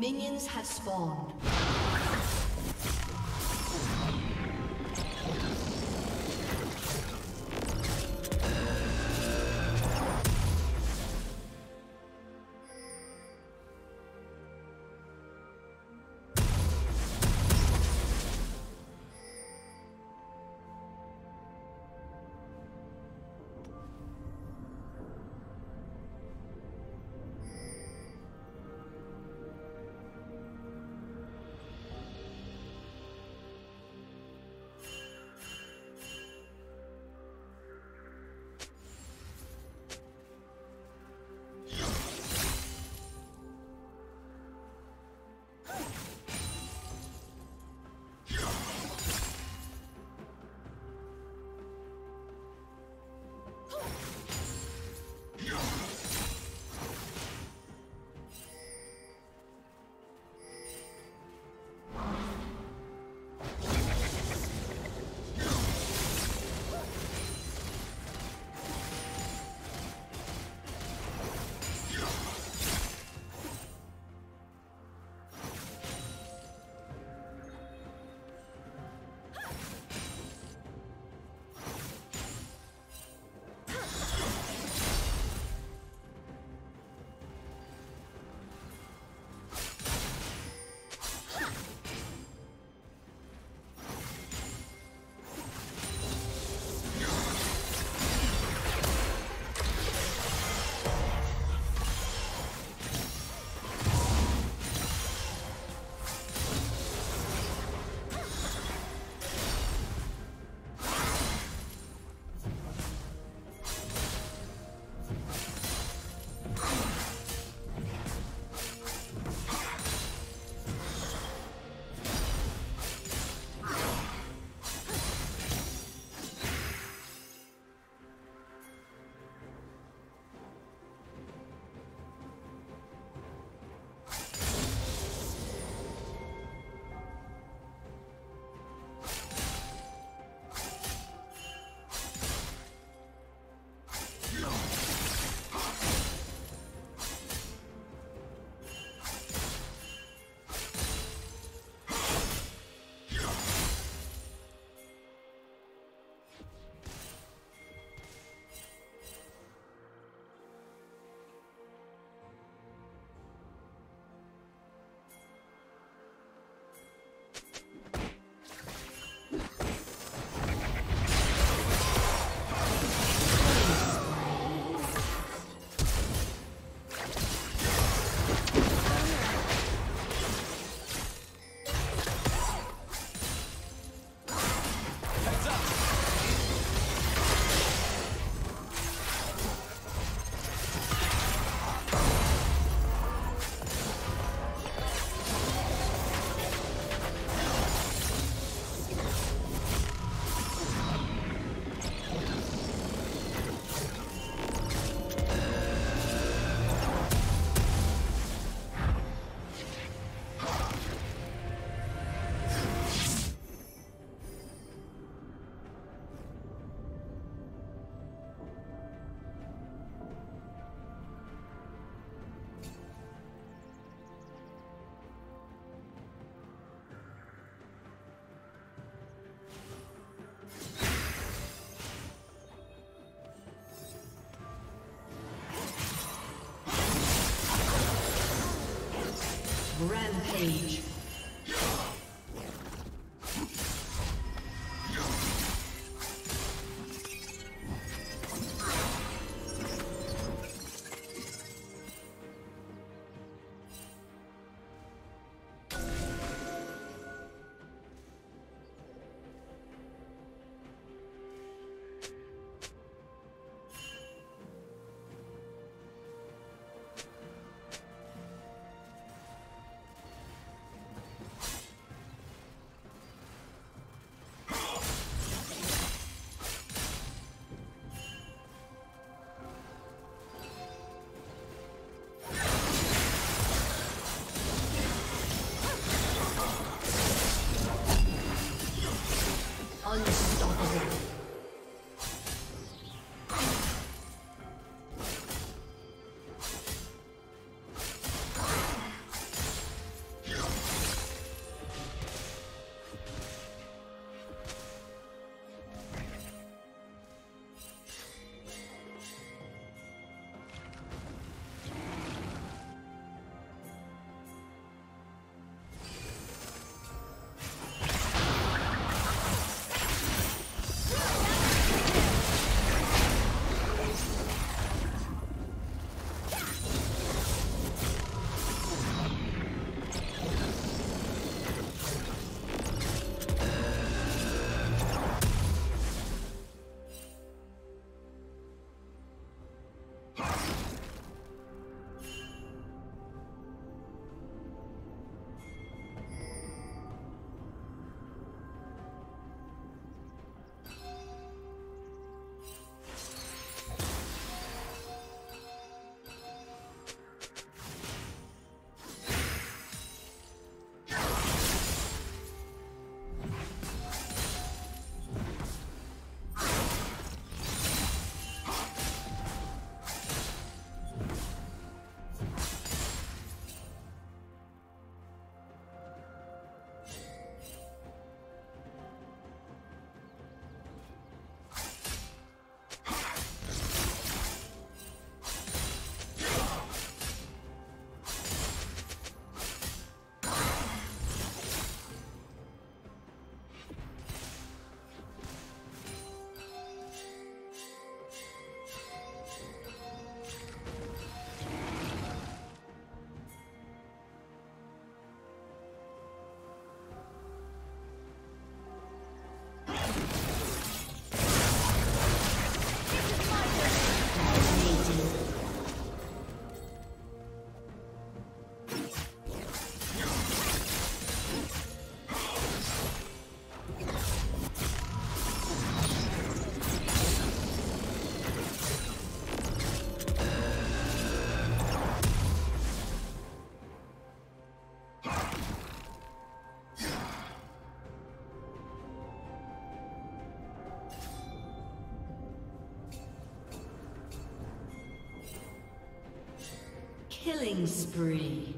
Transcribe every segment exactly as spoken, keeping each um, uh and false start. Minions have spawned. Rampage. Killing spree.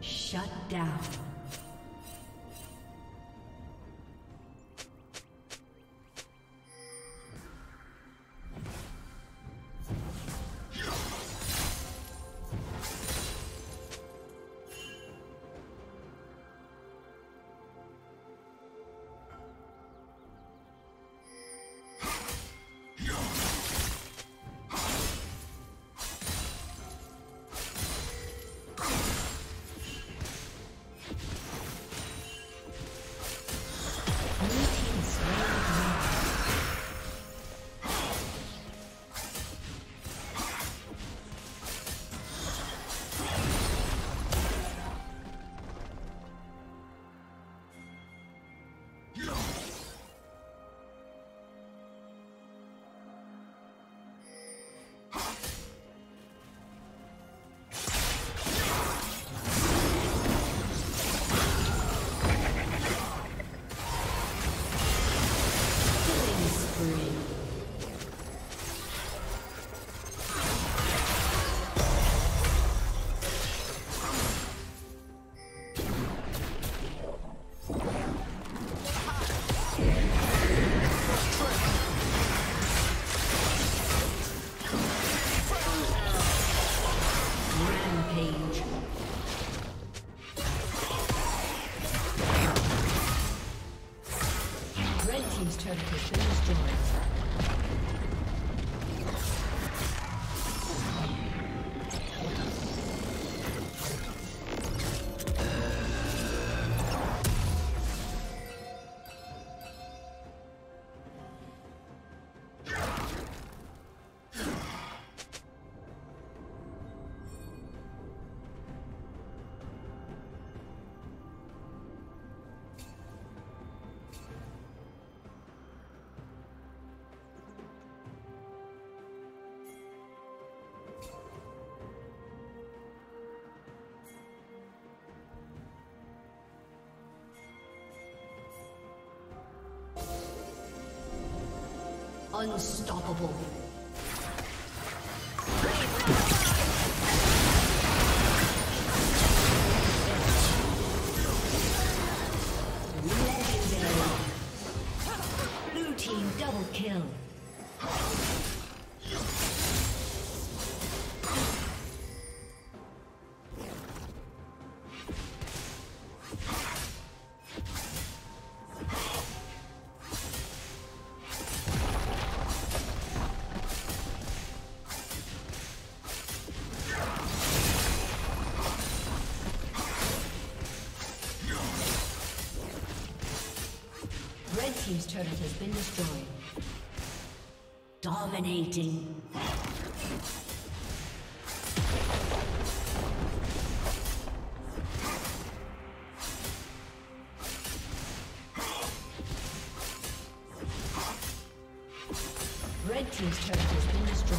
Shut down. Unstoppable. Legendary. Blue team double kill. team's turret has been destroyed. Dominating. Red team's turret has been destroyed.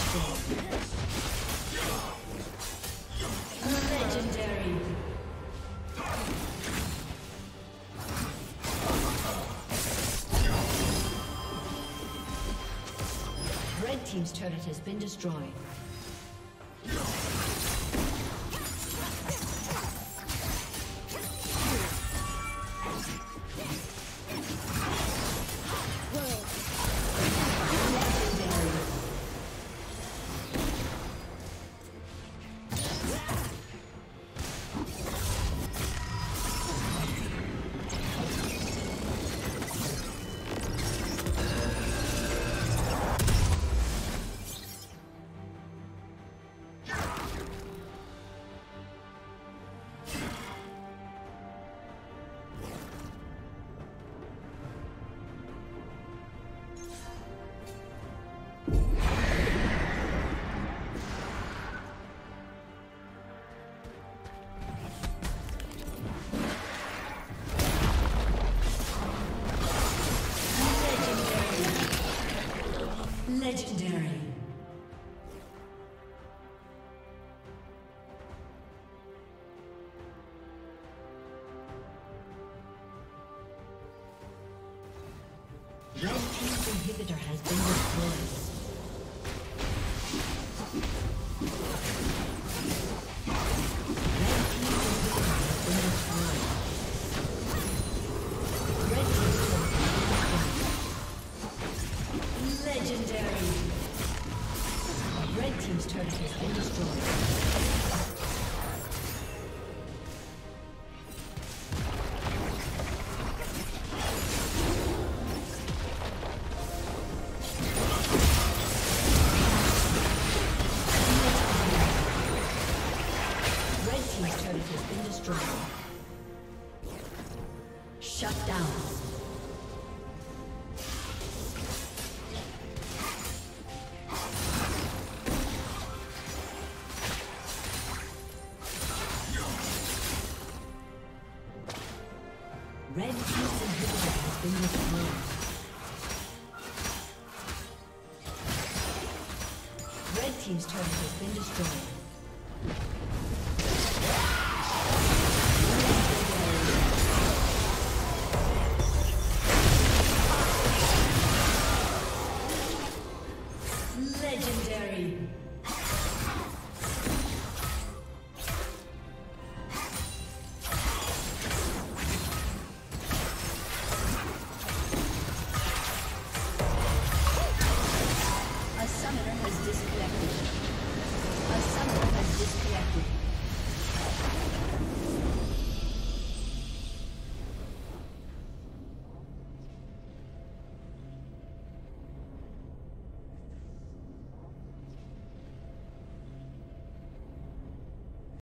destroyed. Legendary. Red team's turret has been destroyed. Legendary. Red team's inhibitor has been destroyed. Red team's inhibitor has been destroyed. Red team's turret has been destroyed.